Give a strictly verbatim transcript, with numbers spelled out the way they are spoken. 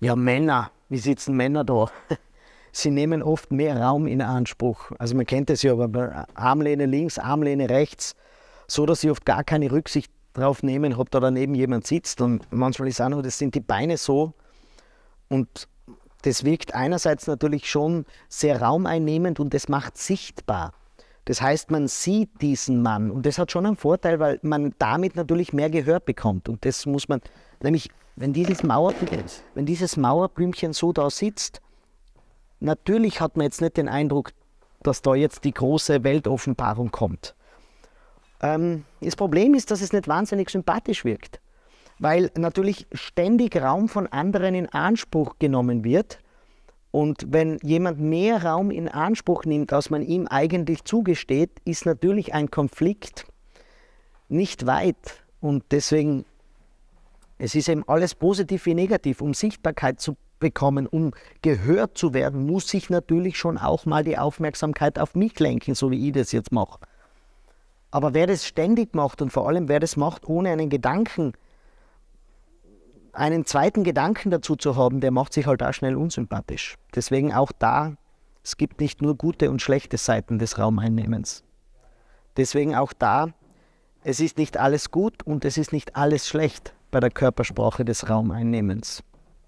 Ja, Männer. Wie sitzen Männer da? Sie nehmen oft mehr Raum in Anspruch. Also man kennt das ja, aber Armlehne links, Armlehne rechts, so dass ich oft gar keine Rücksicht drauf nehmen, ob da daneben jemand sitzt. Und manchmal ist auch noch, das sind die Beine so. Und das wirkt einerseits natürlich schon sehr raumeinnehmend und das macht sichtbar. Das heißt, man sieht diesen Mann und das hat schon einen Vorteil, weil man damit natürlich mehr Gehör bekommt. Und das muss man, nämlich wenn dieses, Mauer, wenn dieses Mauerblümchen so da sitzt, natürlich hat man jetzt nicht den Eindruck, dass da jetzt die große Weltoffenbarung kommt. Ähm, das Problem ist, dass es nicht wahnsinnig sympathisch wirkt, weil natürlich ständig Raum von anderen in Anspruch genommen wird. Und wenn jemand mehr Raum in Anspruch nimmt, als man ihm eigentlich zugesteht, ist natürlich ein Konflikt nicht weit. Und deswegen, es ist eben alles positiv wie negativ. Um Sichtbarkeit zu bekommen, um gehört zu werden, muss ich natürlich schon auch mal die Aufmerksamkeit auf mich lenken, so wie ich das jetzt mache. Aber wer das ständig macht und vor allem wer das macht, ohne einen Gedanken, einen zweiten Gedanken dazu zu haben, der macht sich halt auch schnell unsympathisch. Deswegen auch da, es gibt nicht nur gute und schlechte Seiten des Raumeinnehmens. Deswegen auch da, es ist nicht alles gut und es ist nicht alles schlecht bei der Körpersprache des Raumeinnehmens.